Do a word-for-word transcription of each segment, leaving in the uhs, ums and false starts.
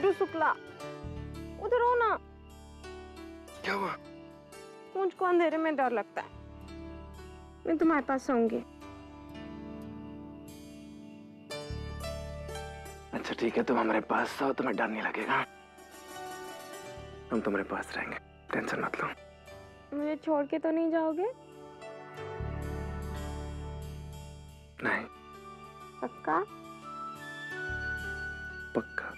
गुड्डू शुक्ला, उधर हो ना। क्या हुआ? मुझको अंधेरे में डर लगता है, मैं तुम्हारे पास आऊंगी। अच्छा ठीक है, तुम हमारे पास आओ, तुम्हें डर नहीं लगेगा, हम तुम्हारे पास रहेंगे, टेंशन मत लो। मुझे छोड़ के तो नहीं जाओगे? नहीं। पक्का? पक्का।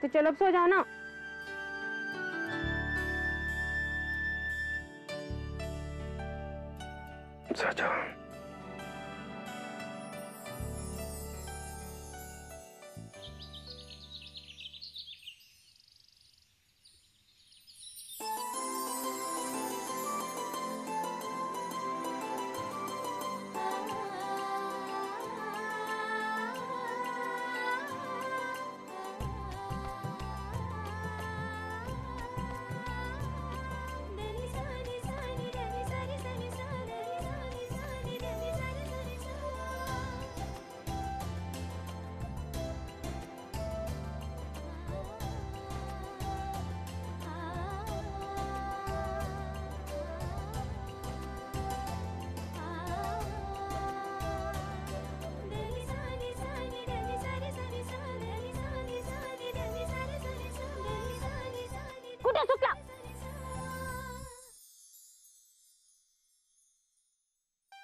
तो चलो अब सो जाओ ना। सो जाओ।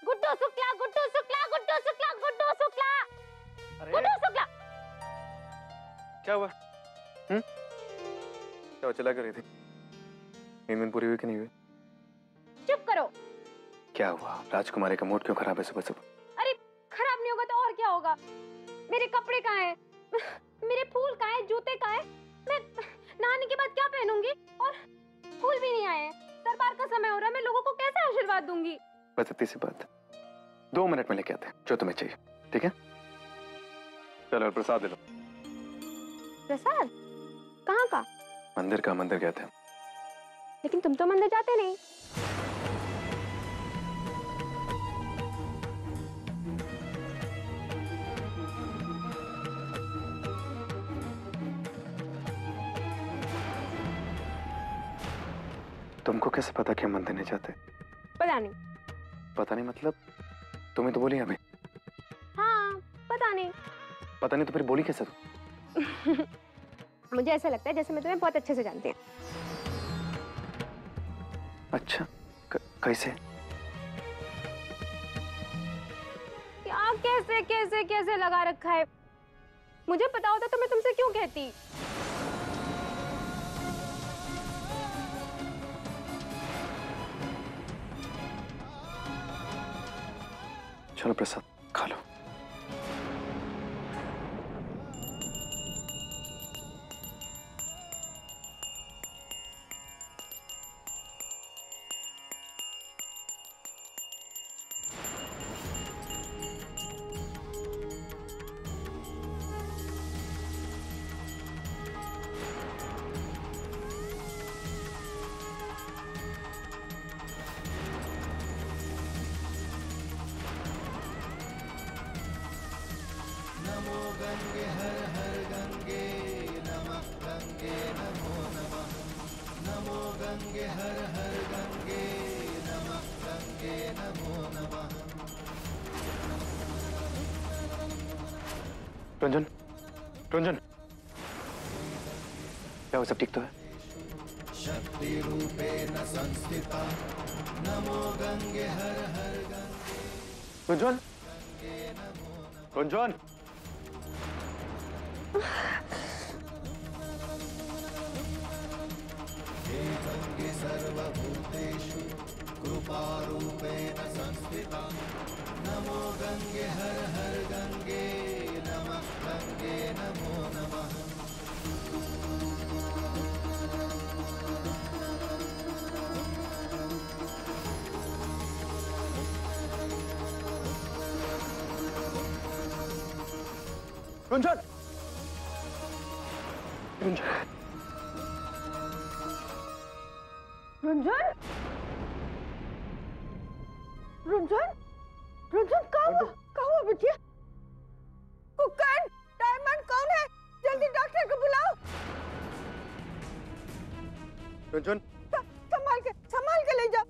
गुड्डू शुक्ला, गुड्डू शुक्ला, गुड्डू शुक्ला, गुड्डू शुक्ला, गुड्डू शुक्ला। क्या हुआ? हम्म? क्या चला कर रही थी? नींद पूरी हुई कि नहीं हुई? चुप करो। क्या हुआ? राजकुमारी का मूड क्यों खराब है सुबह सुबह? अरे खराब नहीं होगा तो और क्या होगा? मेरे कपड़े कहाँ हैं? मेरे फूल कहाँ हैं? जूते कहाँ हैं? मैं नहाने के बाद क्या पहनूंगी? और फूल भी नहीं आए हैं। दरबार का समय हो रहा है, मैं लोगों को कैसे आशीर्वाद दूंगी? बस इतनी सी बात, दो मिनट में लेके आते हैं जो तुम्हें चाहिए, ठीक है? चलो प्रसाद ले लो। प्रसाद? कहाँ का? मंदिर का। मंदिर गए थे। लेकिन तुम तो मंदिर जाते नहीं। तुमको कैसे पता कि हम मंदिर नहीं जाते? पता नहीं। पता नहीं मतलब? तुम्हें तो बोली अभी। हाँ, पता नहीं। पता नहीं तो फिर बोली कैसे तुम? मुझे ऐसा लगता है जैसे मैं तुम्हें बहुत अच्छे से जानती हूँ। अच्छा, कैसे? क्या कैसे कैसे कैसे लगा रखा है? मुझे पता होता तो मैं तुमसे क्यों कहती? चलो प्रसाद खा लो। रंजन, रंजन, क्या वो सब ठीक तो है? शक्ति रूपे न संस्थिता, नमो गंगे हर हर गंगे। रंजन, रंजन, हे गंगे सर्वभूतेषु कृपा रूपे न संस्थिता, नमो गंगे हर हर गंगे। गंगे नमो नमः। रुंझन, रुंझन, रुंझन, रुंझन, रुंझन, क्या हुआ? क्या हुआ बच्चे? डायमंड कौन है? जल्दी डॉक्टर को बुलाओ। रुंझुन संभाल के संभाल के ले जा।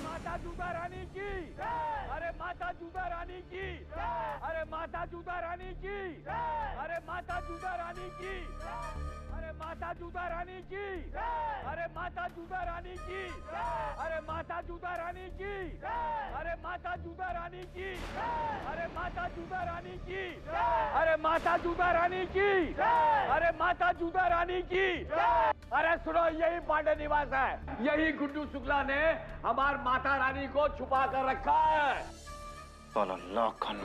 माता जुदा रानी की, अरे माता जुदा रानी की, अरे माता जुदा रानी की, अरे माता जुदा रानी की, अरे माता जुदा रानी की, अरे माता जुदा रानी की, अरे माता जुदा रानी की, अरे माता जुदा रानी की, अरे माता जुदा रानी की, अरे माता जुदा रानी की। अरे सुनो, यही पांडे निवास है, यही गुड्डू शुक्ला ने हमार माता रानी को छुपा कर रखा है।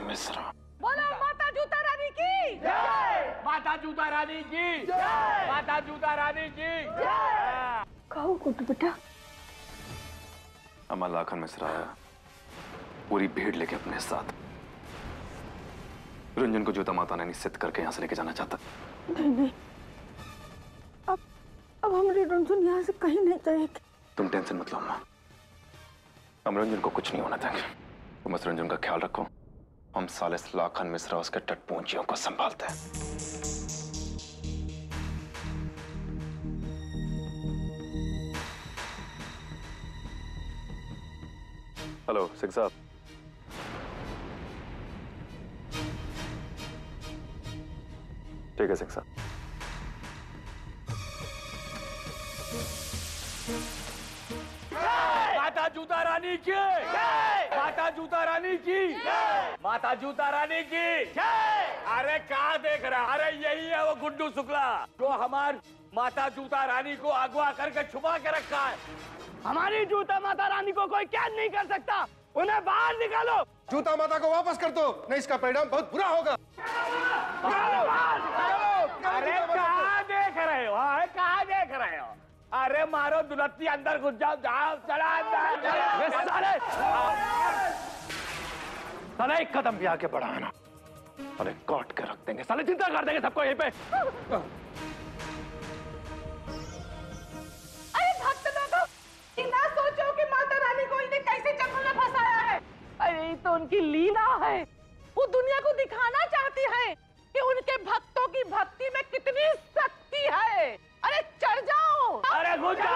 मिश्रा बोलो माता जूता रानी की जय, माता जूता रानी की जय, माता जूता रानी की जय। कहो गुड्डू बेटा, अमर लाखन मिश्रा आया पूरी भीड़ लेके अपने साथ। रुंझुन को जूता माता ने निश्चित करके यहाँ से लेके जाना चाहता। नहीं नहीं, अब अब हमारे रुंझुन यहाँ से कहीं नहीं जाएगी। तुम टेंशन मत लो माँ, हम रुंझुन को कुछ नहीं होना देंगे। तुम इस रुंझुन का ख्याल रखो, हम सालिस लाखन मिश्रा उसके टट पूंजियों को संभालते हैं। हेलो सिंह साहब, ठीक है सिंह साहब। माता जूता रानी की, माता जूता रानी की, माता जूता रानी की। अरे कहाँ देख रहा, अरे यही है वो गुड्डू शुक्ला जो हमार माता जूता रानी को अगवा करके छुपा के रखा है। हमारी जूता माता रानी को कोई कैद नहीं कर सकता, उन्हें बाहर निकालो। जूता माता को वापस कर दो, नहीं इसका परिणाम बहुत बुरा होगा। अरे कहाँ देख रहे हो, अरे कहाँ देख रहे हो, अरे मारो दुलत्ती, अंदर घुस जाओ, जाओ चला अंदर। साले एक कदम भी आके बढ़ाना, साले काट के रख देंगे, साले चिंता कर देंगे सबको यहीं पे। अरे भक्त लोगों, इतना सोचो कि माता रानी को इन्हें कैसे चंगुल में फंसाया है। अरे तो उनकी लीला है, वो दुनिया को दिखाना चाहती है कि उनके भक्तों की भक्ति में कितनी शक्ति है। अरे चढ़ जाओ, अरे घुस जाओ।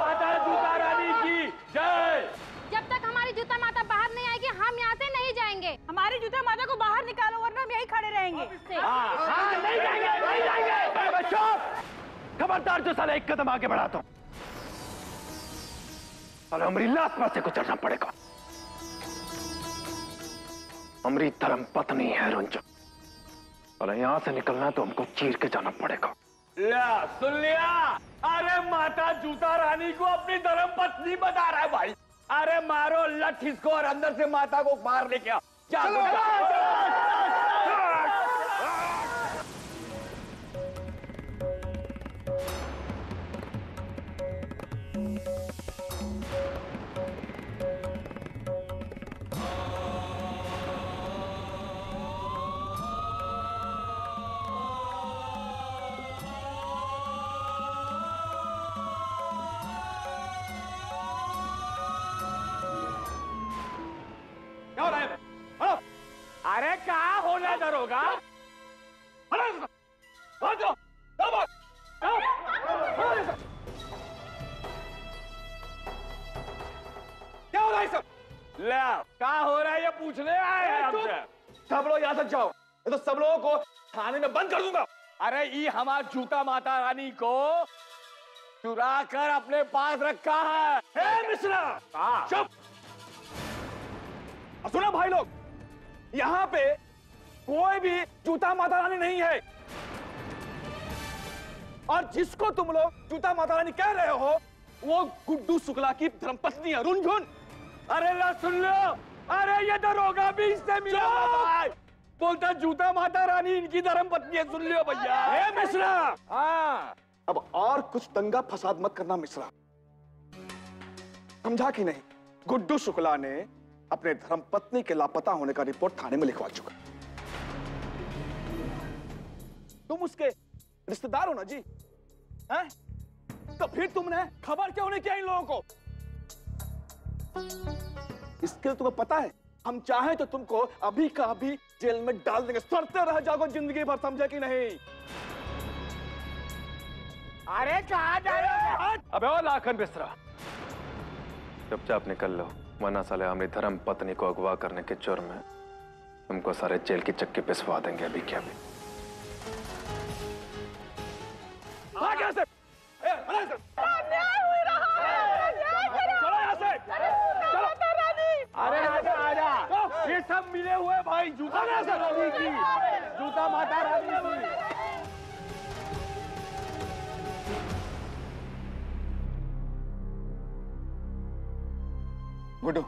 माता जूता रानी की जय। जब तक हमारी जूता माता बाहर नहीं आएगी हम यहाँ से नहीं जाएंगे। हमारी जूता माता को बाहर निकालो वरना हम यही खड़े रहेंगे। नहीं जाएंगे, नहीं जाएंगे। खबरदार जो साला एक कदम आगे बढ़ाता हूँ, अरे हमारी लाश पर से गुजरना पड़ेगा। हमारी धर्म पत्नी है रुंझुन, अरे यहाँ से निकलना तो हमको चीर के जाना पड़ेगा। लिया, सुन लिया, अरे माता जूता रानी को अपनी धर्म पत्नी बता रहा है भाई। अरे मारो लठ इसको और अंदर से माता को मार लेके आओ। क्या अरे कहाँ होना डर होगा। क्या हो रहा है सब? ले कहा हो रहा है ये पूछने आए हैं हमसे। सब लोग यहाँ से जाओ, तो सब लोगों को थाने में बंद कर दूंगा। अरे ये हमारे जूता माता रानी को चुरा कर अपने पास रखा है। हे मिश्रा चुप। सुना भाई लोग, यहाँ पे कोई भी जूता माता रानी नहीं है, और जिसको तुम लोग जूता माता रानी कह रहे हो वो गुड्डू शुक्ला की धर्मपत्नी है रुंझुन। अरे ला सुन लो, अरे ये दरोगा भी इससे मिला भाई, बोलता जूता माता रानी इनकी धर्मपत्नी है। सुन लियो भैया। हे मिश्रा, हाँ अब और कुछ दंगा फसाद मत करना मिश्रा, समझा कि नहीं। गुड्डू शुक्ला ने अपने धर्मपत्नी के लापता होने का रिपोर्ट थाने में लिखवा चुका। तुम उसके रिश्तेदार हो ना जी, हैं? तो फिर तुमने खबर क्यों नहीं किया इन लोगों को? इसके लिए तुम्हें पता है, हम चाहे तो तुमको अभी का अभी जेल में डाल देंगे, सड़ते रह जाओगे जिंदगी भर, समझे कि नहीं? अरे कहाँ जा रहे हो? अबे ओ लाखन बिस्तरा, चुपचाप निकल लो, वरना साले हमारी धर्म पत्नी को अगवा करने के जुर्म में तुमको सारे जेल की चक्की पिसवा देंगे अभी क्या भी। अरे आजा आजा, ये सब मिले हुए भाई, जूता माता रानी की, जूता माता रानी की। गुड्डू,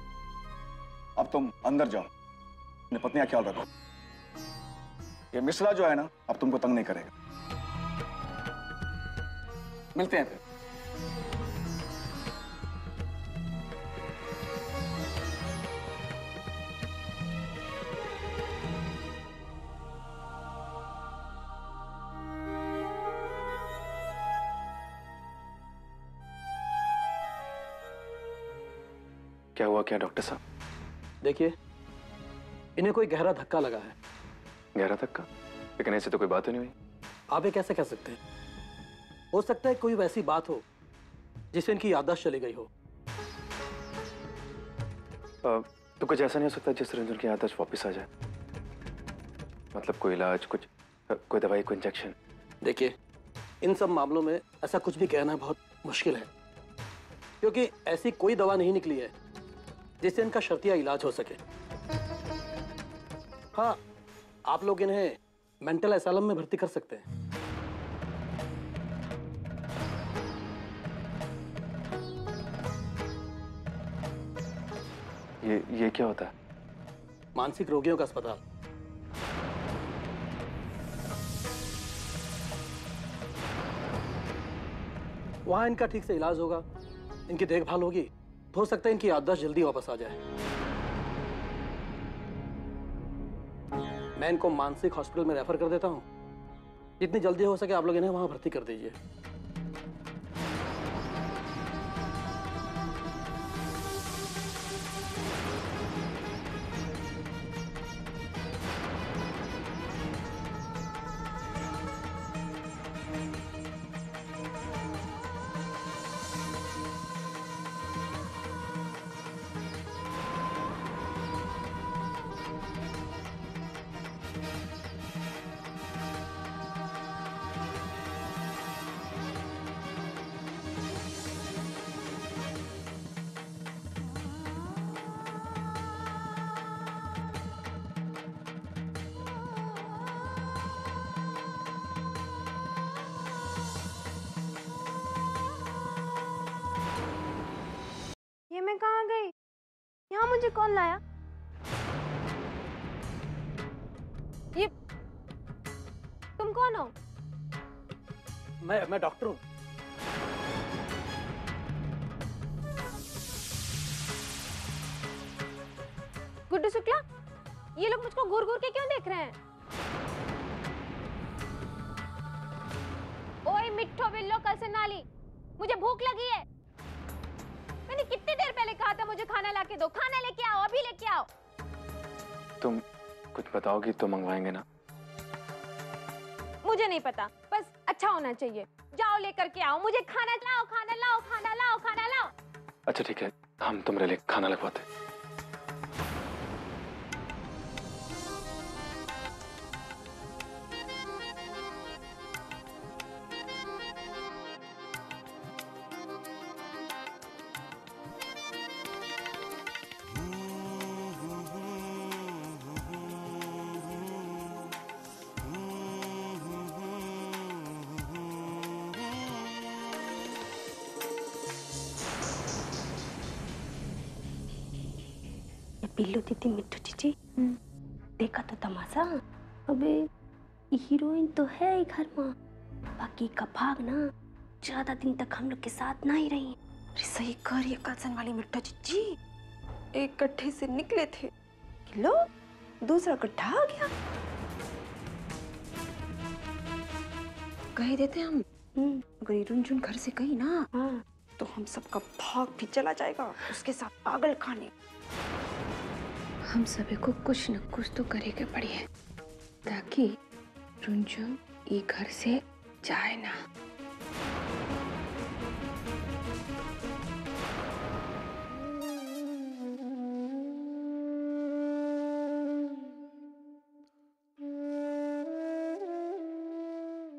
अब तुम अंदर जाओ, अपनी पत्नी का ख्याल रखो। ये मिश्रा जो है ना, अब तुमको तंग नहीं करेगा। मिलते हैं फिर। क्या हुआ क्या डॉक्टर साहब? देखिए, इन्हें कोई गहरा धक्का लगा है। गहरा धक्का? लेकिन ऐसे तो कोई बात ही नहीं हुई। आप ये कैसे कह सकते हैं? हो सकता है कोई वैसी बात हो जिससे इनकी याददाश्त चली गई हो। आ, तो कुछ ऐसा नहीं हो सकता जिससे रंजन की याददाश्त वापस आ जाए? मतलब कोई इलाज, कुछ कोई दवाई, कोई इंजेक्शन? देखिए, इन सब मामलों में ऐसा कुछ भी कहना बहुत मुश्किल है, क्योंकि ऐसी कोई दवा नहीं निकली है जिससे इनका शर्तिया इलाज हो सके। हाँ, आप लोग इन्हें मेंटल एसाइलम में भर्ती कर सकते हैं। ये ये क्या होता है? मानसिक रोगियों का अस्पताल। वहां इनका ठीक से इलाज होगा, इनकी देखभाल होगी, हो सकता है इनकी याददाश्त जल्दी वापस आ जाए। मैं इनको मानसिक हॉस्पिटल में रेफर कर देता हूँ, जितनी जल्दी हो सके आप लोग इन्हें वहां भर्ती कर दीजिए। कहाँ गई? यहाँ मुझे कौन लाया? ये तुम कौन हो? मैं मैं डॉक्टर हूँ। गुड्डू शुक्ला, ये लोग मुझको घूर घूर के क्यों देख रहे हैं? ओए मिठ्ठो बिल्लो कल से नाली, मुझे भूख लगी है। मैंने कितनी देर पहले कहा था मुझे खाना लाके दो, खाना लेके आओ, अभी लेके आओ। तुम कुछ बताओगी तो मंगवाएंगे ना? मुझे नहीं पता, बस अच्छा होना चाहिए। जाओ लेकर के आओ, मुझे खाना लाओ, खाना लाओ, खाना लाओ, खाना लाओ। अच्छा ठीक है, हम तुम्हारे लिए खाना लगवाते। बिल्लू दीदी, मिट्टू जीजी, देखा तो तमाशा। अबे हीरोइन तो है ही घर में, बाकी का भाग ना ज्यादा दिन तक हम लोग के साथ ना ही रही। सही कर, ये कलसन वाली मिट्टू जीजी, एक गड्ढे से निकले थे, लो दूसरा गड्ढा आ गया। कह देते हम, अगर रुंझुन घर से गई ना हाँ। तो हम सबका भाग भी चला जाएगा उसके साथ पागल खाने। हम सभी को कुछ न कुछ तो करेगा पड़ी है ताकि रुंझुन ये घर से जाए ना।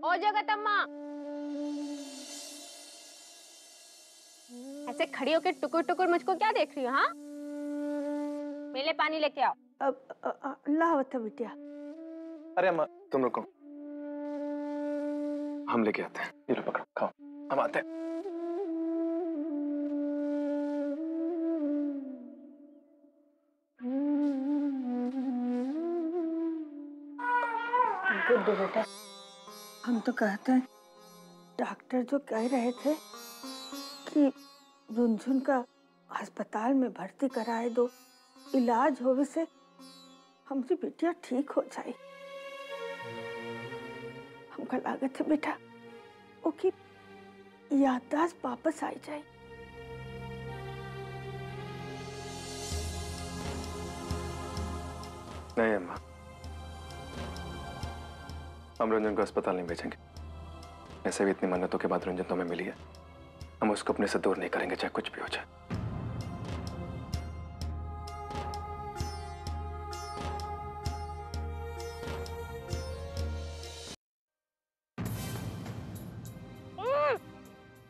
ओ जगतम्मा, ऐसे खड़ी होके टुकुर टुकुर मुझको क्या देख रही हो? हाँ, मेरे लिए पानी लेके आओ। अल्लाह वत्ता बिटिया। अरे अम्मा तुम रुको, हम लेके आते हैं। ये लो पकड़ो, खाओ। हम आते हैं। गुड बेटा, हम तो कहते हैं डॉक्टर जो कह रहे थे कि रुंझुन का अस्पताल में भर्ती कराए दो, इलाज होवे से हमसे बेटिया ठीक हो जाए। हमका लागत है बेटा ओके याददाश्त वापस आई जाए। नहीं अम्मा, हम रुंझुन को अस्पताल नहीं भेजेंगे। ऐसे भी इतनी मन्नतों के बाद रुंझुन तो हमें मिली है, हम उसको अपने से दूर नहीं करेंगे चाहे कुछ भी हो जाए।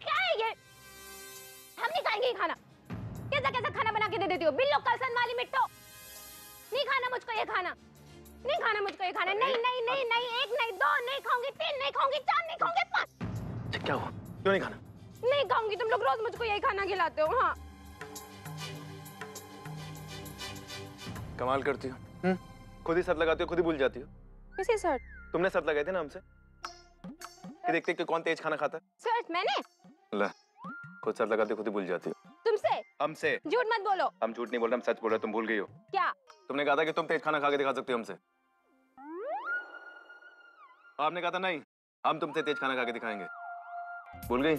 क्या है ये? हम नहीं खाएंगे खाना। कैसा कैसा खाना बना के दे देती हो? बिल्लो कलसन वाली मिट्टो। नहीं खाना मुझको ये खाना, नहीं खाना मुझको ये खाना। नहीं नहीं नहीं नहीं, एक नहीं, दो नहीं खाऊंगी, तीन नहीं खाऊंगी, चार नहीं खाऊंगी, पाँच। क्या हुआ? क्यों नहीं खाना? नहीं खाऊंगी, तुम लोग रोज मुझको यही खाना खिलाते हो। हाँ कमाल करती हो, खुद ही शर्त लगाती हो, खुद ही भूल जाती हो। किसी शर्त? तुमने शर्त लगाई थी ना हमसे कि देखते कि कौन तेज खाना खाता है। शर्त मैंने? ला, खुद शर्त लगाती हो, खुद ही भूल जाती हो। तुमसे? हमसे। झूठ मत बोलो। हम झूठ नहीं बोल रहे, हम सच बोल रहे। तुम भूल गई हो। क्या तुमने कहा था कि तुम तेज खाना खा के दिखा सकती हो हमसे? आपने कहा था नहीं हम तुमसे तेज खाना खा के दिखाएंगे। भूल गई?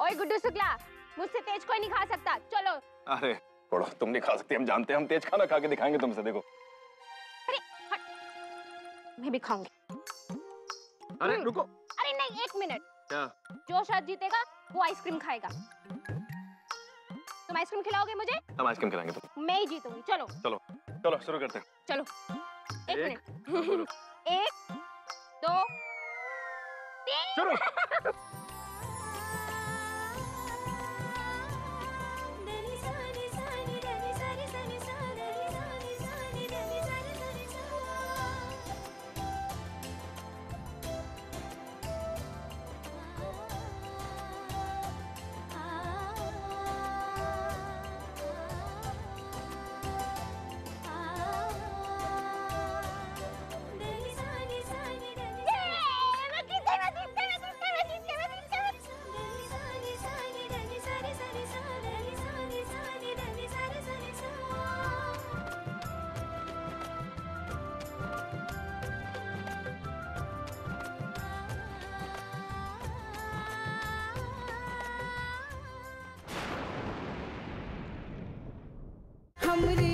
ओए गुड्डू शुक्ला, मुझसे तेज कोई नहीं खा सकता। चलो। अरे छोड़ो, तुम नहीं खा सकती, हम जानते हैं। हम तेज खाना खा के दिखाएंगे तुमसे, देखो। अरे हट, मैं भी खाऊंगी। अरे रुको। अरे नहीं, एक मिनट। क्या? जो शर्त जीतेगा वो आइसक्रीम खाएगा। तुम आइसक्रीम खिलाओगे मुझे? हम आइसक्रीम खिलाएंगे तुम। मैं ही जीतूंगी। चलो चलो चलो शुरू करते हैं। चलो एक मिनट, एक दो तीन शुरू। I'm with you.